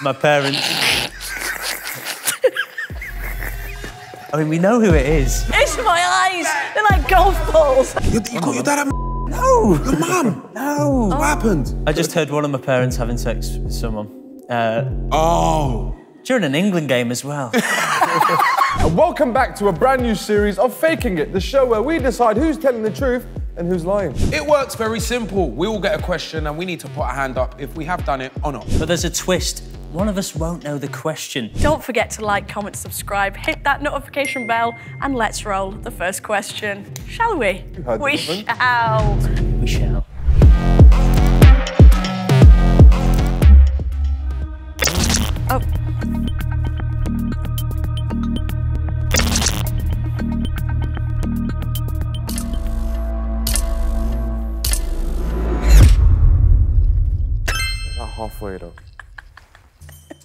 my parents. I mean, we know who it is. It's my eyes. They're like golf balls. You got your dad a No. Your mum. No. What happened? I just heard one of my parents having sex with someone. Oh. During an England game as well. And welcome back to a brand new series of Faking It, the show where we decide who's telling the truth and who's lying. It works very simple. We all get a question and we need to put our hand up if we have done it or not. But there's a twist. One of us won't know the question. Don't forget to like, comment, subscribe, hit that notification bell, and let's roll the first question. Shall we? We shall. We shall. Oh. Halfway though.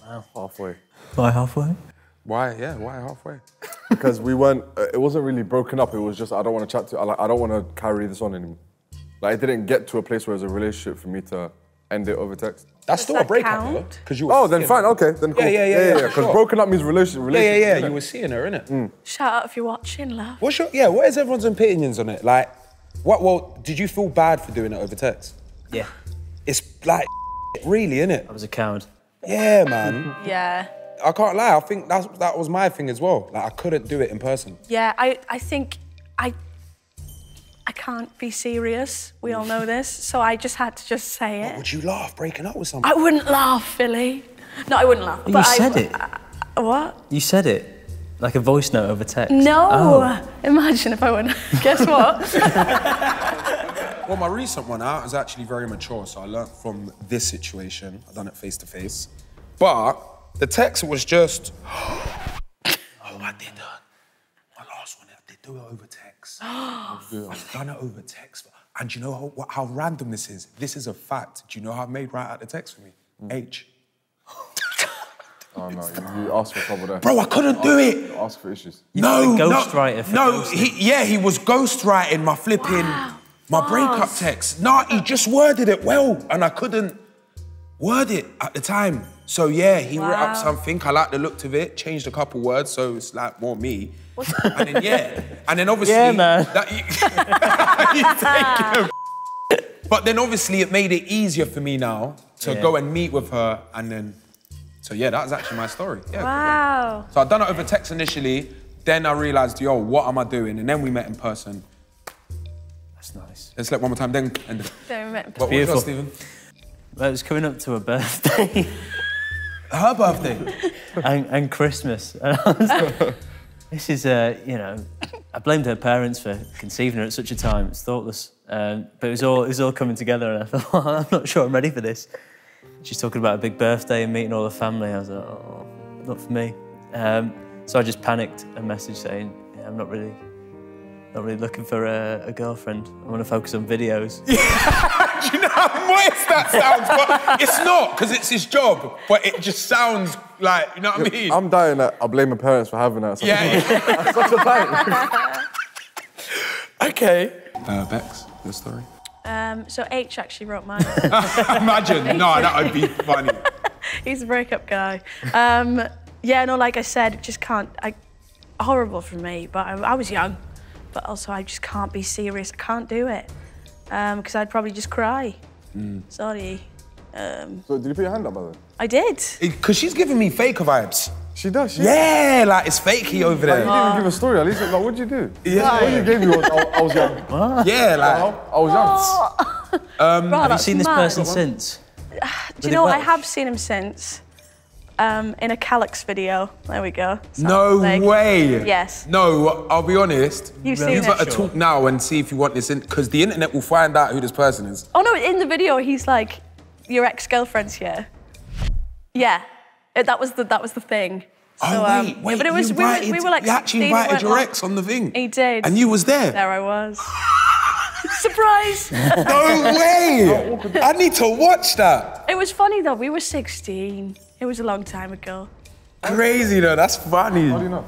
Wow. Halfway. Why halfway? Why? Yeah. Why halfway? Because we weren't. It wasn't really broken up. It was just I don't want to chat to. I don't want to carry this on anymore. Like I didn't get to a place where it was a relationship for me to end it over text. That's still a breakup, because you. Were oh, then fine. Her. Okay, then cool. Yeah. Because sure. Broken up means relationship. Yeah. You were seeing her, innit? Mm. Shout out if you're watching, love. What's your? Yeah. What is everyone's opinions on it? Like, what? Well, did you feel bad for doing it over text? Yeah. It's like. Really, innit? I was a coward. Yeah, man. Yeah. I can't lie, I think that was my thing as well. Like, I couldn't do it in person. Yeah, I think I can't be serious. We all know this. So I just had to just say it. What, would you laugh breaking up with someone? I wouldn't laugh, Philly. No, I wouldn't laugh. But you said it. What? You said it. Like a voice note over text. No. Oh. Imagine if I wouldn't. Guess what? Well, my recent one out is actually very mature, so I learned from this situation. I've done it face to face. But the text was just, oh, I did that. My last one, I did do it over text. I've done it over text. And you know how random this is? This is a fact. Do you know how I made right out the text for me? H. Oh no, you asked for trouble there. Bro, I couldn't do it. Ask for issues. No, ghostwriter. No, he was ghostwriting my flipping. Wow. My breakup text. Nah, he just worded it well, and I couldn't word it at the time. So yeah, he wrote up something. I liked the look of it. Changed a couple words, so it's like more me. And then yeah, and then obviously that you take your But then obviously it made it easier for me now to go and meet with her, and then so yeah, that was actually my story. Yeah, wow. So I done it over text initially. Then I realised, yo, what am I doing? And then we met in person. That's nice. Let's let one more time then end it. What was yours, Stephen? Well, it was coming up to her birthday. Her birthday? and Christmas. And I was like, this is, you know, I blamed her parents for conceiving her at such a time. It's thoughtless. But it was all coming together, and I thought, well, I'm not sure I'm ready for this. She's talking about a big birthday and meeting all the family. I was like, oh, not for me. So I just panicked and messaged saying, yeah, I'm not really looking for a girlfriend. I want to focus on videos. Yeah, do you know how moist that sounds? But it's not, because it's his job, but it just sounds like, you know what I mean? I'm dying that I blame my parents for having that. Yeah. That's such a panic. Okay. Bex, your story? So H actually wrote mine. Imagine, no, that would be funny. He's a breakup guy. Yeah, no, like I said, just can't, horrible for me, but I was young. But also, I just can't be serious. I can't do it. Because I'd probably just cry. Mm. Sorry. So did you put your hand up, by the way? I did. Because she's giving me fake vibes. She does, yeah, like it's fakey over there. You didn't even give a story, at least. Like, what'd you do? Yeah. All you gave me was, I was young. What? Yeah, like, I was young. Bro, have you seen this person since? Do you know what? I have seen him since. In a Calyx video. There we go. So, no way. Yes. No, I'll be honest. You've seen it. You better talk now and see if you want this in, because the internet will find out who this person is. Oh no, in the video he's like, your ex-girlfriend's here. Yeah. That was the thing. So, oh wait, yeah, but it was we were like. You actually invited your ex on the thing. He did. And you was there. There I was. Surprise! No way! I need to watch that. It was funny though. We were 16. It was a long time ago. Crazy though, that's funny. How do you know?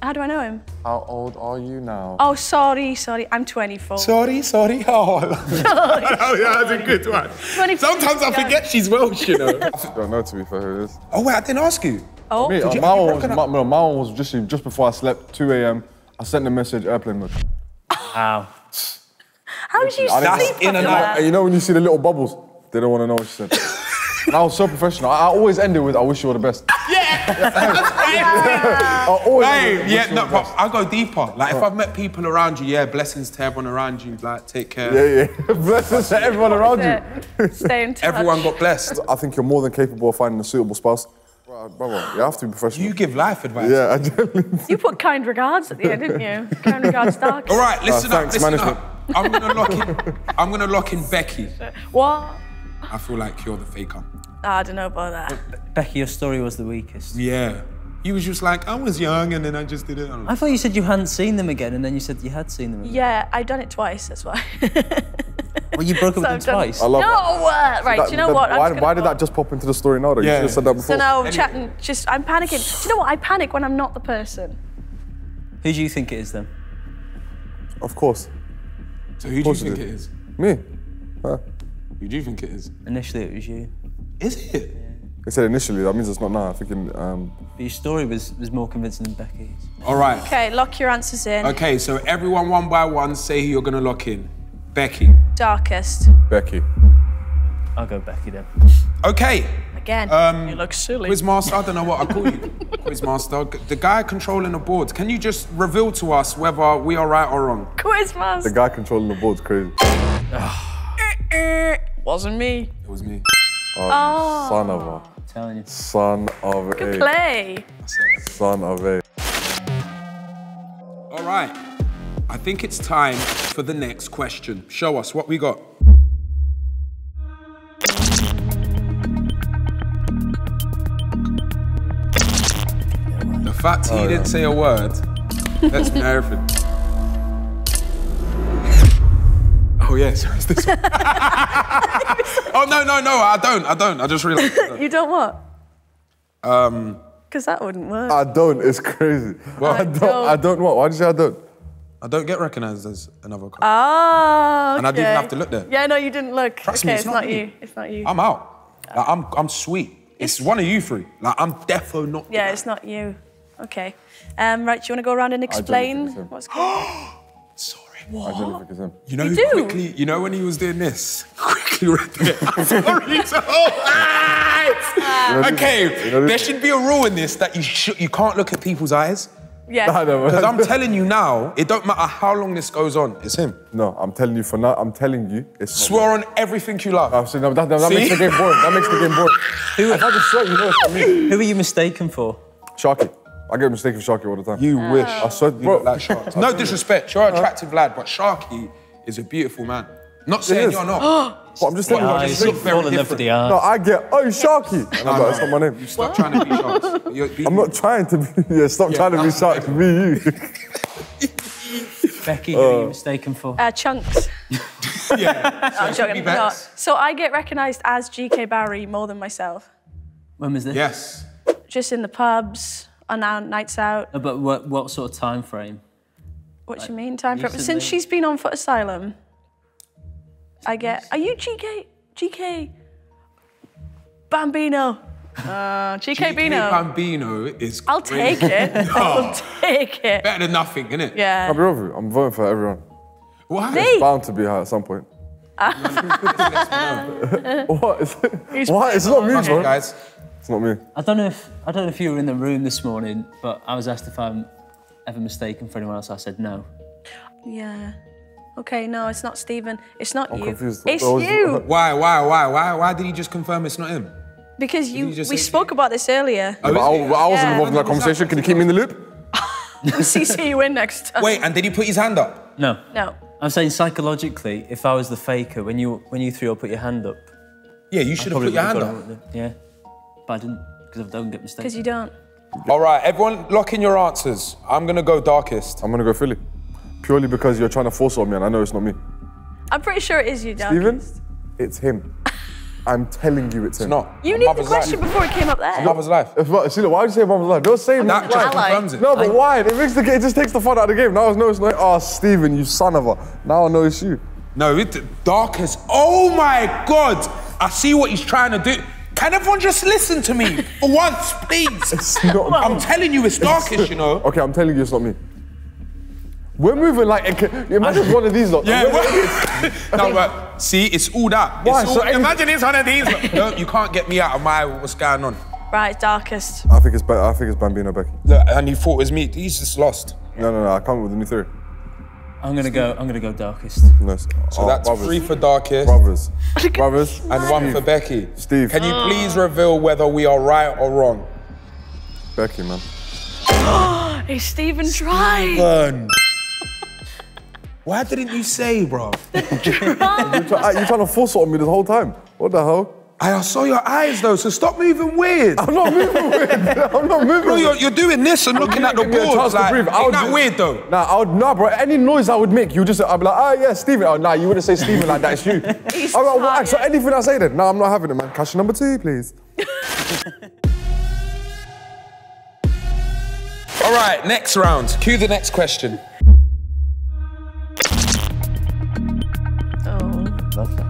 How do I know him? How old are you now? Oh, sorry. I'm 24. Sorry. Oh, I love it. Oh, yeah, that's a good one. Sometimes I forget she's Welsh, you know. I don't know, to be fair, who it is. Oh, wait, I didn't ask you. Oh. Me, my one was just before I slept, 2 a.m. I sent a message, airplane mode. Wow. How did you sleep in and out? You know when you see the little bubbles? They don't want to know what she said. And I was so professional. I always ended with, I wish you were the best. Yeah, that's right. Yeah. I always but I go deeper. Like, if I've met people around you, yeah, blessings to everyone around you. Like, take care. Yeah, yeah. Blessings to everyone around you. Stay in touch. Everyone got blessed. I think you're more than capable of finding a suitable spouse. Brother, you have to be professional. You give life advice. Yeah, I do. You put kind regards at the end, didn't you? Kind regards, dark. All right, listen up. I'm gonna lock in Becky. What? I feel like you're the faker. I don't know about that. Becky, your story was the weakest. Yeah. You was just like, I was young and then I just did it. I thought you said you hadn't seen them again and then you said you had seen them again. Yeah, I've done it twice, that's why. Well, you broke up with them twice. I love that. Right, do you know what? Why did that just pop into the story now? Yeah. You should have said that before. So now I'm chatting, I'm panicking. Do you know what? I panic when I'm not the person. Who do you think it is then? Of course. So who do you think it is? Me. Huh? Who do you think it is? Initially, it was you. Is it? Yeah. They said initially, that means it's not now. I think but your story was more convincing than Becky's. All right. Okay, lock your answers in. Okay, so everyone one by one say who you're going to lock in. Becky. Darkest. Becky. I'll go Becky then. Okay. Again, you look silly. Quizmaster, I don't know what I call you. Quizmaster, the guy controlling the board, can you just reveal to us whether we are right or wrong? Quizmaster. The guy controlling the board's crazy. Wasn't me. It was me. Oh. Son of a. I'm telling you. Son of a. Good play. Son of a. All right. I think it's time for the next question. Show us what we got. The fact he didn't say a word, that's everything. Oh, yeah, so it's this one. Oh, no, I don't. I just realised. You don't what? Because that wouldn't work. I don't, it's crazy. Well, I don't what? Why did you say I don't? I don't get recognised as another cop. Oh, okay. And I didn't have to look there. Yeah, no, you didn't look. Trust me, it's not you. It's not you. I'm out. No. Like, I'm sweet. It's one of you three. Like, I'm defo not. Yeah, it's not you. Okay. Right, do you want to go around and explain what's going on? Sorry. What? I don't think it's him. You know when he was doing this? Quickly read it. I'm sorry to all eyes. Okay, there should be a rule in this that you can't look at people's eyes. Yeah. Because I'm telling you now, it don't matter how long this goes on, it's him. No, I'm telling you for now, I'm telling you, it's swear on everything you love. That makes the game boring. That makes the game boring. If I just swear, you know it's me. Who are you mistaken for? Sharky. I get mistaken for Sharky all the time. You wish. I swear, bro. You look like Sharky. No disrespect, you're an attractive lad, but Sharky is a beautiful man. Not saying you're not. But I'm just telling you, I just look very different. No, I get, oh, Sharky. And I'm like, that's not my name. You stop trying to be Sharky. I'm not trying to be, stop trying to be Sharky, be you. Becky, who are you mistaken for? Chunks. Yeah. I'm joking. No. So I get recognised as GK Barry more than myself. When was this? Yes. Just in the pubs, on our nights out. But what sort of time frame? What do you mean, time frame? Since she's been on Foot Asylum. I get, are you GK Bambino? GK Bambino. Bambino is great. I'll take it. No. I'll take it. Better than nothing, innit? Yeah. I'll be real with you. I'm voting for everyone. Why? It's bound to be her at some point. What is it? What? It's not me, bro. Guys. It's not me. I don't know if you were in the room this morning, but I was asked if I'm ever mistaken for anyone else. I said no. Yeah. Okay, no, it's not Stephen. It's not you. I'm confused. It's you. Why did he just confirm it's not him? Because we spoke about this earlier. Oh, I wasn't involved in that conversation. Can you keep me in the loop? I'll CC you in next time. Wait, and did he put his hand up? No. No. I'm saying psychologically, if I was the faker, when you three all put your hand up. Yeah, you should have put your hand up. Yeah, but I didn't, because I don't get mistaken. Because you don't. All right, everyone lock in your answers. I'm going to go darkest. I'm going to go Philly. Purely because you're trying to force on me and I know it's not me. I'm pretty sure it is you, Darkest. Stephen, it's him. I'm telling you it's him. It's not. You knew the question before it came up there. It's mother's life. Sheila, why would you say mother's life? Don't say mother's life. That confirms it. No, but why? It makes the game, it just takes the fun out of the game. Now I know it's not. Oh, Stephen, you son of a. Now I know it's you. No, it's darkest. Oh my God. I see what he's trying to do. Can everyone just listen to me for once, please? It's not. I'm telling you, it's darkest, you know. Okay, I'm telling you, it's not me. We're moving like, imagine one of these lot. Yeah, no, but see, it's all that. Why? It's all, so imagine it's one of these. No, you can't get me out of my, what's going on? Right, darkest. I think it's Bambinobecky. Look, and he thought it was me. He's just lost. No, I come with a new theory. I'm gonna go darkest. No, so that's brothers. 3 for darkest. Brothers. And 1 for Becky. Steve. Can you please reveal whether we are right or wrong? Becky, man. Oh, it's Stephen Tries. Why didn't you say, bro? You're trying to force it on me this whole time. What the hell? I saw your eyes though, so stop moving weird. I'm not moving weird. I'm not moving. Bro, you're doing this and looking at the board. Like, ain't that weird though? Nah, bro. Any noise I would make, I'd be like, oh yeah, Stephen. Oh nah, you wouldn't say Stephen like that. It's you. I'm like, what? So anything I say then? Nah, I'm not having it, man. Question number 2, please. All right, next round. Cue the next question. Oh, lovely.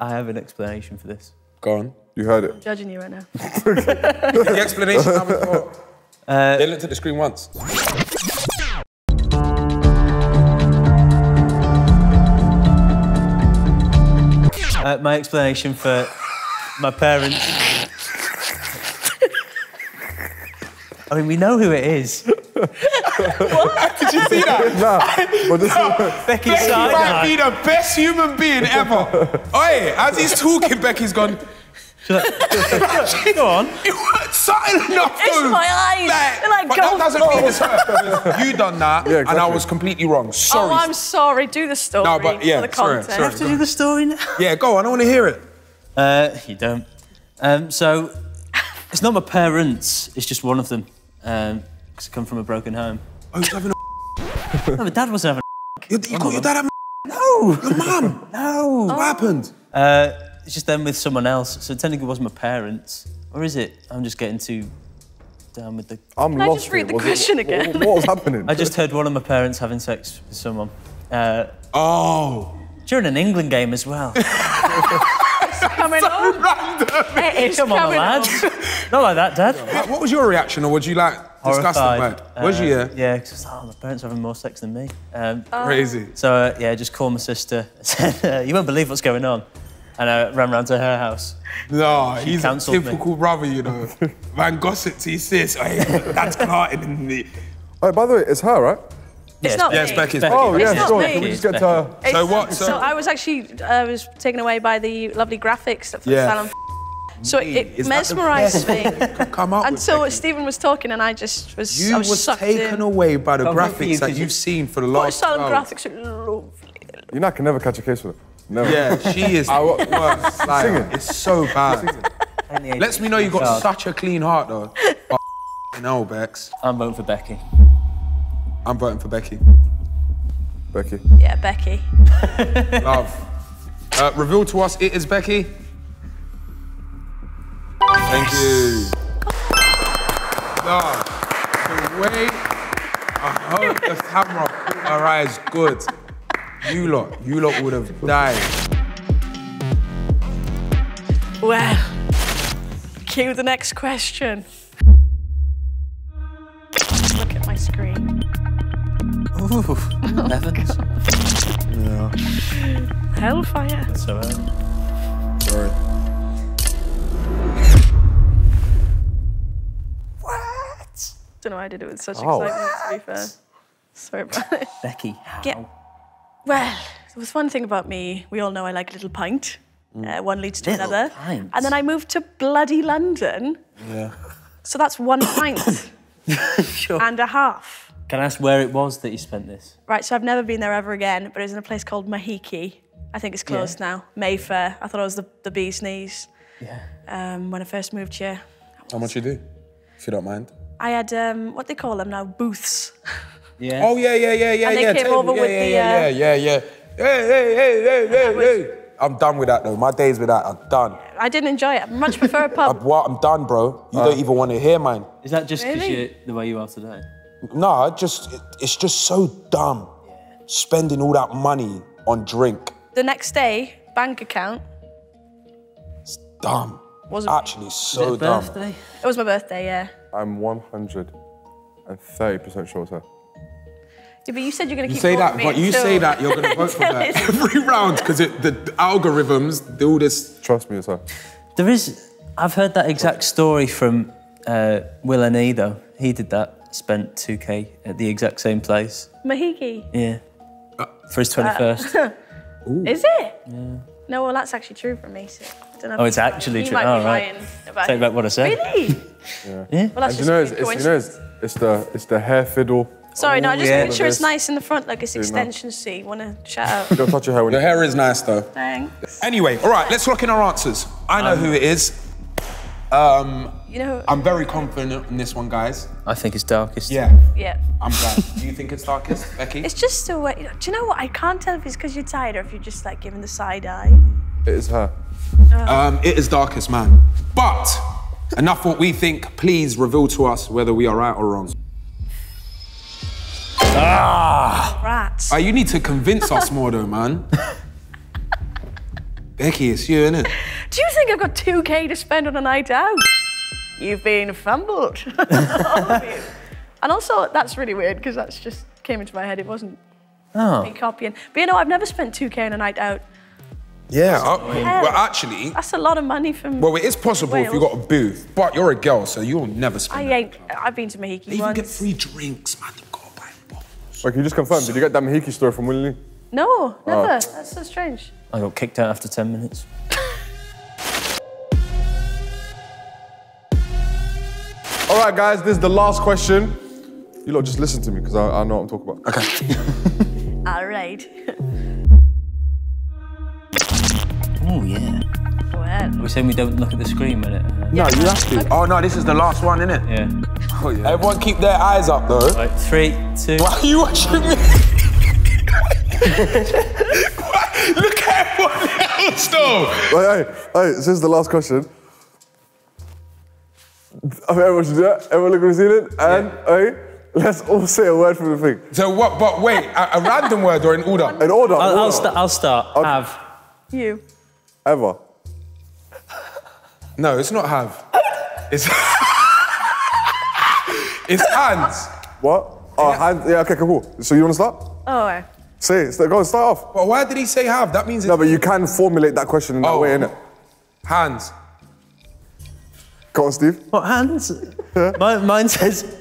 I have an explanation for this. Go on. You heard it. I'm judging you right now. The explanation number 4. They looked at the screen once. My explanation for my parents. I mean, we know who it is. What? Did you see that? Nah. Becky's side might be the best human being ever. Oi, as he's talking, Becky's gone. Go on. It was subtle enough. It's my eyes. Like, but that doesn't mean it's her. You done that, yeah, exactly. And I was completely wrong. Sorry. Oh, I'm sorry. Do the story. No, but yeah, for the content. Sorry, you have to do the story now. Yeah, go on. I want to hear it. You don't. So it's not my parents. It's just one of them. Because I come from a broken home. Oh, you're having a. No, my dad wasn't having a. You caught your dad having a. No. Your mum. No. What happened? It's just them with someone else, so technically it wasn't my parents. Or is it? I'm just getting too down with the... Can I just read the question again? What was happening? I just heard one of my parents having sex with someone. Oh! During an England game as well. It's coming on. Random. It is. Come on, lad. Not like that, Dad. What was your reaction, or would you like... Horrified. Was you, yeah? Yeah, because oh, my parents are having more sex than me. Crazy. So, yeah, just called my sister. Said, you won't believe what's going on. And I ran round to her house. No, he's a typical brother, you know. Man gossip to his sis. Hey, that's clarting in the... Oh, by the way, it's her, right? Yeah, it's not me. Yeah, it's Becky's. Oh, yeah, sure. Can we just get to her? So what? So I was actually taken away by the lovely graphics at Foot Asylum. So it mesmerised me until Stephen was talking and I just was... You were taken away by the graphics that you've seen for the last... Foot Asylum graphics are lovely. You know, I can never catch a case with it. No. Yeah, she is. Singing. It's so bad. Lets me know you got such a clean heart, though. Oh, no, Bex. I'm voting for Becky. I'm voting for Becky. Becky. Yeah, Becky. Love. Reveal to us, it is Becky. Thank you. Love. The way I hope the camera put our eyes good. You lot would have died. Well, cue the next question. Look at my screen. Ooh, heavens. No. Hellfire. That's so bad. Sorry. What? Don't know why I did it with such excitement, to be fair. Sorry about it. Becky, how? Yeah. Well, there was one thing about me. We all know I like a little pint. One leads to another. Pints. And then I moved to bloody London. Yeah. So that's 1 pint and a half. Can I ask where it was that you spent this? Right, so I've never been there ever again, but it was in a place called Mahiki. I think it's closed now. Mayfair. I thought I was the bee's knees. Yeah. When I first moved here. How much you do, if you don't mind? I had, what they call them now, booths. Yeah. Oh, yeah. And they came over with the... Hey. I'm done with that, though. My days with that are done. I didn't enjoy it. I much prefer a pub. What? I'm done, bro. You don't even want to hear mine. Is that just because you're the way you are today? No, it's just so dumb. Yeah. Spending all that money on drink. The next day, bank account. It's dumb. Wasn't actually so dumb. Birthday? It was my birthday, yeah. I'm 130% shorter. Yeah, but you said you're going to keep voting me. You say that, you're going to vote for her every round, because the algorithms do all this. Trust me, sir. There is... I've heard that exact story from Will and E, though. He did that, spent 2K at the exact same place. Mahiki? Yeah. For his 21st. Is it? Yeah. No, well, that's actually true for me, so... Oh, it's actually true. Oh, right. Take back what I said. Really? Yeah. Well, that's it's the hair fiddle. Sorry, no, I just make sure it's nice in the front, like it's extension C. Want to shout out? Don't touch your hair. Your hair is nice, though. Thanks. Anyway, all right, let's rock in our answers. I know who it is. You know, I'm very confident in this one, guys. I think it's darkest. Yeah. Yeah. I'm glad. Do you think it's darkest, Becky? It's just so... do you know what? I can't tell if it's because you're tired or if you're just, like, giving the side eye. It is her. It is darkest, man. But enough what we think. Please reveal to us whether we are right or wrong. Ah! Rats. You need to convince us more, though, man. Becky, it's you, innit? Do you think I've got 2K to spend on a night out? You've been fumbled. And also, that's really weird, because that's just came into my head. It wasn't me copying. But, you know, I've never spent 2K on a night out. Yeah, well, actually... That's a lot of money from... Well, it is possible if you got a booth, but you're a girl, so you'll never spend I've been to Mahiki once. You can get free drinks, man. They've got to buy bottles. Wait, can you just confirm, did you get that Mahiki story from Willie? No, never. That's so strange. I got kicked out after 10 minutes. All right, guys, this is the last question. You lot just listen to me, because I know what I'm talking about. OK. All right. Oh, yeah. Well. We're saying we don't look at the screen, innit? No, you have to. Okay. Oh, no, this is the last one, innit? Yeah. Oh, yeah. Everyone keep their eyes up, though. Right, 3, 2... Why are you watching me? Look at everyone else, though! Hey, this is the last question. I mean, everyone should do that. Everyone look at the ceiling. And, let's all say a word from the thing. So what, but wait, a random word or in order? In order. I'll start. Have. You. Ever. No, it's not have. It's... It's hands. What? Oh, hands. Yeah, okay, cool. So you want to start? Oh, right. Say it. Go on, start off. Well, why did he say have? That means it's... No, but you can formulate that question in that way, innit? Hands. Go on, Steve. What, hands? Yeah. Mine says...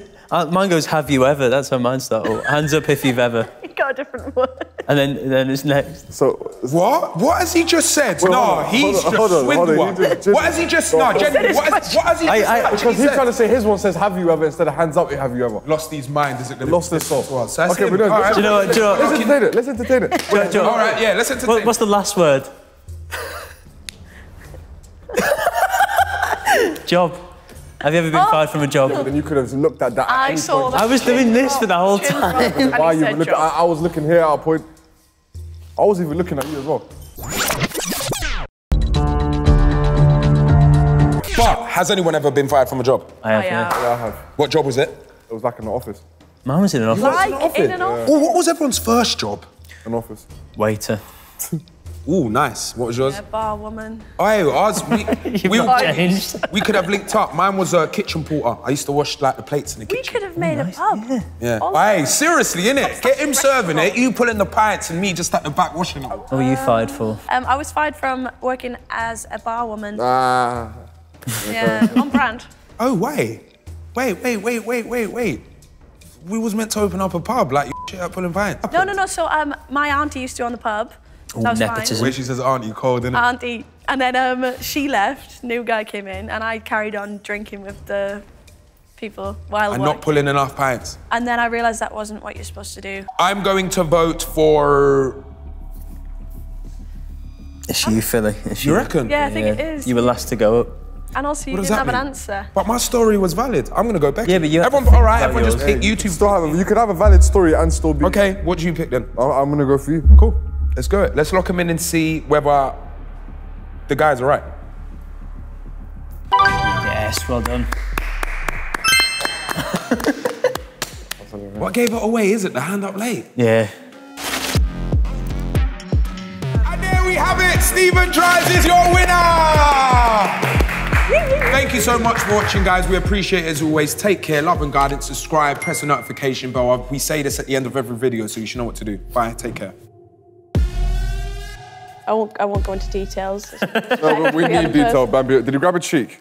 mine goes, have you ever? That's how mine starts. Oh, hands up if you've ever. You got a different one. And then it's next. So what? What has he just said? Wait, no, he's just swindled one. What has he just? No, genuinely. What has he just? Because he's trying to say his one says "Have you ever" instead of "Hands up." Have you ever? Lost his mind. Is it going to lost his soul? So okay, we don't. Right. Do you know what? Let's entertain it. Let's entertain it. All right, yeah. Let's entertain. What's the last word? Job. Have you ever been fired from a job? Then you could have looked at that. I saw that. I was doing this for the whole time. Why you looking? I was looking here at a point. I was even looking at you as well. But has anyone ever been fired from a job? I have. Yeah, I have. What job was it? It was like in the office. Mine was in an office. Like in an office? Oh, what was everyone's first job? An office. Waiter. Ooh, nice. What was yours? Yeah, bar woman. Oh, ours, we could have linked up. Mine was a kitchen porter. I used to wash like the plates in the kitchen. We could have made a pub. Yeah. Oh, hey, seriously, innit? Get him serving it, you pulling the pints and me just at the back washing up. What were you fired for? I was fired from working as a bar woman. Ah. Yeah, on brand. Oh, wait. We was meant to open up a pub, like you shit up pulling pints. No. So my auntie used to own the pub. Ooh, nepotism. Where she says auntie, cold, innit? Auntie. And then she left, new guy came in, and I carried on drinking with the people while and not pulling enough pints. And then I realised that wasn't what you're supposed to do. I'm going to vote for... It's you, Philly. It's you. You reckon? Yeah, I think it is. You were last to go up. And also, you didn't have an answer. But my story was valid. I'm going to go back. Yeah, but you. Everyone, all right, everyone just pick you two. You could have a valid story and still be. Okay, what do you pick then? I'm going to go for you. Cool. Let's go. Let's lock him in and see whether the guy's all right. Yes, well done. What gave it away, is it? The hand up late? Yeah. And there we have it. Stephen Tries is your winner. Thank you so much for watching, guys. We appreciate it as always. Take care, love and guidance, subscribe, press the notification bell. We say this at the end of every video, so you should know what to do. Bye, take care. I won't go into details. No, we need detail, Bambi. Did you grab a cheek?